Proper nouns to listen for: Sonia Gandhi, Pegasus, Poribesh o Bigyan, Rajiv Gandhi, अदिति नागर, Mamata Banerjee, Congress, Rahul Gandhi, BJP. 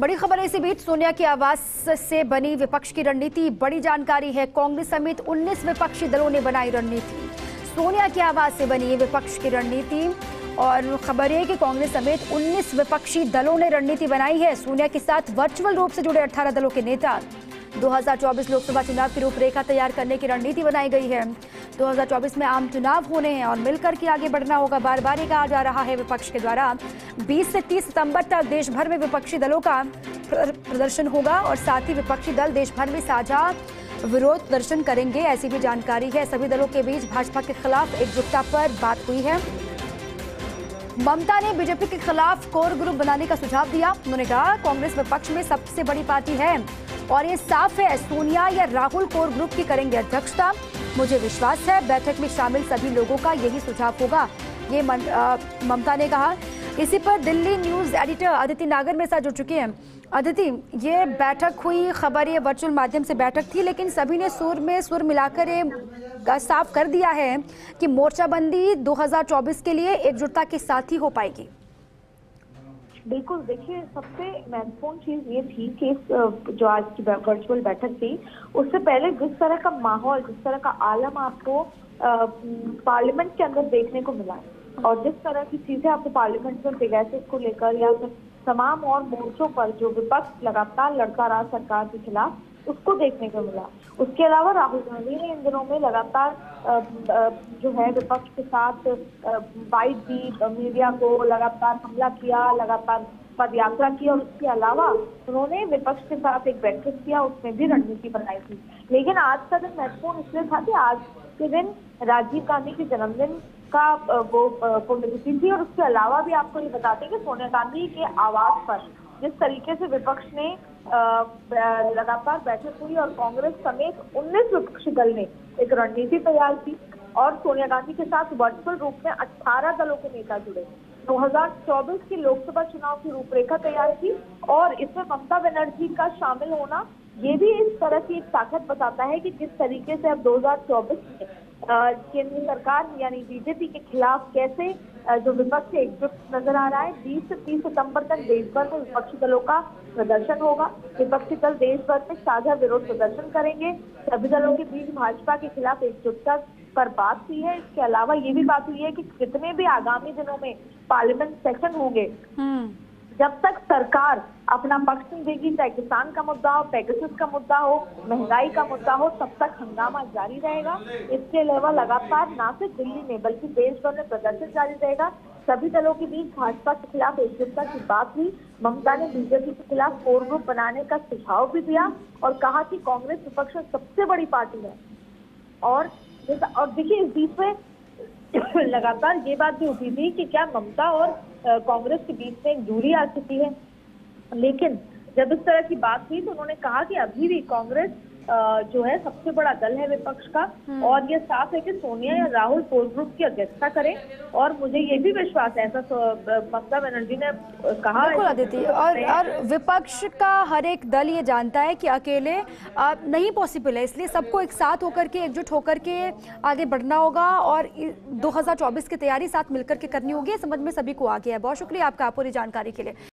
बड़ी खबर है। इसी बीच सोनिया की आवाज से बनी विपक्ष की रणनीति, बड़ी जानकारी है। कांग्रेस समेत 19 विपक्षी दलों ने बनाई रणनीति। सोनिया की आवाज से बनी विपक्ष की रणनीति और खबर है कि कांग्रेस समेत 19 विपक्षी दलों ने रणनीति बनाई है। सोनिया के साथ वर्चुअल रूप से जुड़े 18 दलों के नेता 2024 लोकसभा चुनाव की रूपरेखा तैयार करने की रणनीति बनाई गई है। 2024 में आम चुनाव होने हैं और मिलकर के आगे बढ़ना होगा। बार बार ये कहा जा रहा है विपक्ष के द्वारा 20 से 30 सितंबर तक देश भर में विपक्षी दलों का प्रदर्शन होगा और साथ ही विपक्षी दल देश भर में साझा विरोध प्रदर्शन करेंगे, ऐसी भी जानकारी है। सभी दलों के बीच भाजपा के खिलाफ एकजुटता पर बात हुई है। ममता ने बीजेपी के खिलाफ कोर ग्रुप बनाने का सुझाव दिया। उन्होंने कहा कांग्रेस विपक्ष में सबसे बड़ी पार्टी है और ये साफ है, सोनिया या राहुल कोर ग्रुप की करेंगे अध्यक्षता। मुझे विश्वास है बैठक में शामिल सभी लोगों का यही सुझाव होगा, ये ममता ने कहा। इसी पर दिल्ली न्यूज एडिटर अदिति नागर मेरे साथ जुड़ चुकी हैं। अदिति, ये बैठक हुई, खबर ये वर्चुअल माध्यम से बैठक थी, लेकिन सभी ने सुर में सुर मिलाकर ये साफ कर दिया है कि मोर्चाबंदी 2024 के लिए एकजुटता के साथ ही हो पाएगी। बिल्कुल, देखिए सबसे महत्वपूर्ण चीज ये थी कि जो आज की वर्चुअल बैठक थी उससे पहले जिस तरह का माहौल, जिस तरह का आलम आपको पार्लियामेंट के अंदर देखने को मिला और जिस तरह की चीजें आपको पार्लियामेंट में पेगासस को लेकर या फिर तमाम और मोर्चों पर जो विपक्ष लगातार लड़ता रहा सरकार के खिलाफ, उसको देखने को मिला। उसके अलावा राहुल गांधी ने इन दिनों में लगातार जो है विपक्ष के साथ वाइट दी, मीडिया को लगातार हमला किया, लगातार पदयात्रा की और उसके अलावा उन्होंने विपक्ष के साथ एक बैठक किया, उसमें भी रणनीति बनाई थी। लेकिन आज का दिन महत्वपूर्ण इसलिए था कि आज के दिन राजीव गांधी के जन्मदिन का वो पुण्यतिथि थी और उसके अलावा भी आपको ये बताते हैं कि सोनिया गांधी के आवाज पर जिस तरीके से विपक्ष ने लगातार बैठक हुई और कांग्रेस समेत 19 विपक्षी दल ने एक रणनीति तैयार की और सोनिया गांधी के साथ वर्चुअल रूप में 18 दलों के नेता जुड़े। 2024 के लोकसभा चुनाव की रूपरेखा तैयार की और इसमें ममता बनर्जी का शामिल होना ये भी इस तरह की एक ताकत बताता है कि किस तरीके से अब 2024 में केंद्र सरकार यानी बीजेपी के खिलाफ कैसे जो विपक्ष एकजुट नजर आ रहा है। 20 से 30 सितंबर तक देश भर में विपक्षी दलों का प्रदर्शन होगा। विपक्षी दल देश भर में साझा विरोध प्रदर्शन करेंगे। सभी दलों के बीच भाजपा के खिलाफ एकजुटता पर बात हुई है। इसके अलावा ये भी बात हुई है कि कितने भी आगामी दिनों में पार्लियामेंट सेशन होंगे, जब तक सरकार अपना पक्ष नहीं देगी, चाहे किसान का मुद्दा हो, पेगासस का मुद्दा हो, महंगाई का मुद्दा हो, तब तक हंगामा जारी रहेगा। इसके अलावा लगातार न सिर्फ दिल्ली में बल्कि देश भर में प्रदर्शन जारी रहेगा। सभी दलों के बीच भाजपा के खिलाफ एकजुटता की बात हुई। ममता ने बीजेपी के खिलाफ कोर ग्रुप बनाने का सुझाव भी दिया और कहा कि कांग्रेस विपक्ष में सबसे बड़ी पार्टी है। और देखिए इस बीच में लगातार ये बात भी उठी थी कि क्या ममता और कांग्रेस के बीच में दूरी आ चुकी है, लेकिन जब इस तरह की बात हुई तो उन्होंने कहा कि अभी भी कांग्रेस जो है सबसे बड़ा दल है विपक्ष का और ये साफ है कि सोनिया या राहुल कोर ग्रुप की अध्यक्षता करें और मुझे ये भी विश्वास है, ऐसा ममता बनर्जी ने कहा। बिल्कुल अदिति, और विपक्ष का हर एक दल ये जानता है कि अकेले नहीं पॉसिबल है, इसलिए सबको एक साथ होकर के, एकजुट होकर के आगे बढ़ना होगा और 2024 की तैयारी साथ मिलकर के करनी होगी। समझ में सभी को आ गया है। बहुत शुक्रिया आपका पूरी जानकारी के लिए।